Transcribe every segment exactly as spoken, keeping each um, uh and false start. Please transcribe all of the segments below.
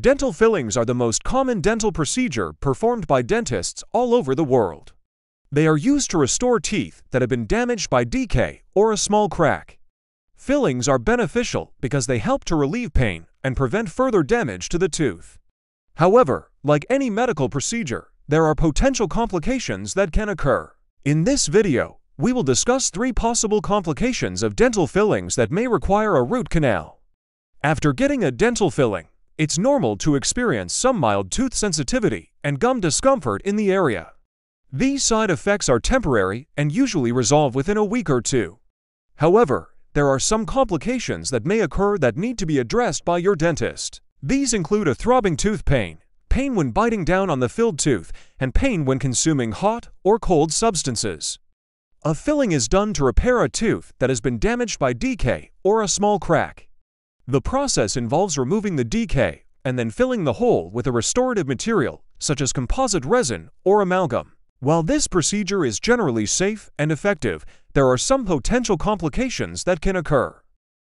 Dental fillings are the most common dental procedure performed by dentists all over the world. They are used to restore teeth that have been damaged by decay or a small crack. Fillings are beneficial because they help to relieve pain and prevent further damage to the tooth. However, like any medical procedure, there are potential complications that can occur. In this video, we will discuss three possible complications of dental fillings that may require a root canal. After getting a dental filling, it's normal to experience some mild tooth sensitivity and gum discomfort in the area. These side effects are temporary and usually resolve within a week or two. However, there are some complications that may occur that need to be addressed by your dentist. These include a throbbing tooth pain, pain when biting down on the filled tooth, and pain when consuming hot or cold substances. A filling is done to repair a tooth that has been damaged by decay or a small crack. The process involves removing the decay and then filling the hole with a restorative material, such as composite resin or amalgam. While this procedure is generally safe and effective, there are some potential complications that can occur.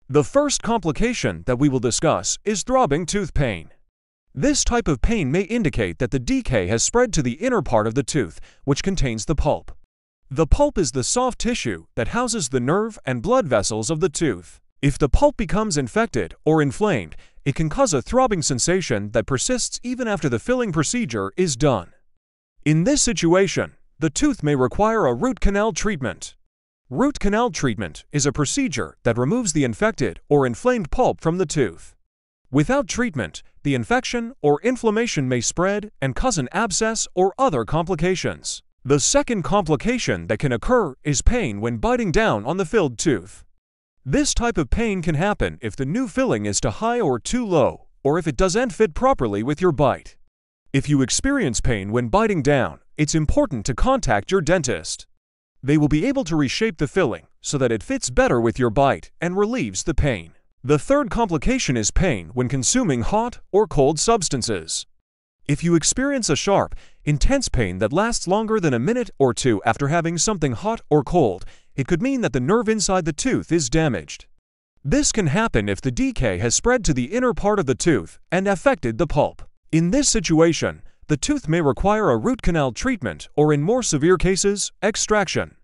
The first complication that we will discuss is throbbing tooth pain. This type of pain may indicate that the decay has spread to the inner part of the tooth, which contains the pulp. The pulp is the soft tissue that houses the nerve and blood vessels of the tooth. If the pulp becomes infected or inflamed, it can cause a throbbing sensation that persists even after the filling procedure is done. In this situation, the tooth may require a root canal treatment. Root canal treatment is a procedure that removes the infected or inflamed pulp from the tooth. Without treatment, the infection or inflammation may spread and cause an abscess or other complications. The second complication that can occur is pain when biting down on the filled tooth. This type of pain can happen if the new filling is too high or too low, or if it doesn't fit properly with your bite. If you experience pain when biting down, it's important to contact your dentist. They will be able to reshape the filling so that it fits better with your bite and relieves the pain. The third complication is pain when consuming hot or cold substances. If you experience a sharp, intense pain that lasts longer than a minute or two after having something hot or cold, it could mean that the nerve inside the tooth is damaged. This can happen if the decay has spread to the inner part of the tooth and affected the pulp. In this situation, the tooth may require a root canal treatment or, in more severe cases, extraction.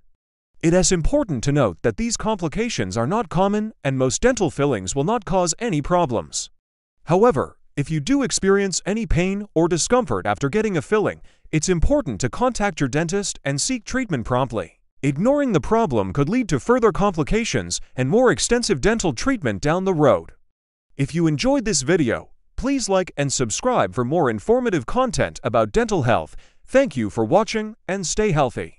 It is important to note that these complications are not common and most dental fillings will not cause any problems. However, if you do experience any pain or discomfort after getting a filling, it's important to contact your dentist and seek treatment promptly. Ignoring the problem could lead to further complications and more extensive dental treatment down the road. If you enjoyed this video, please like and subscribe for more informative content about dental health. Thank you for watching and stay healthy.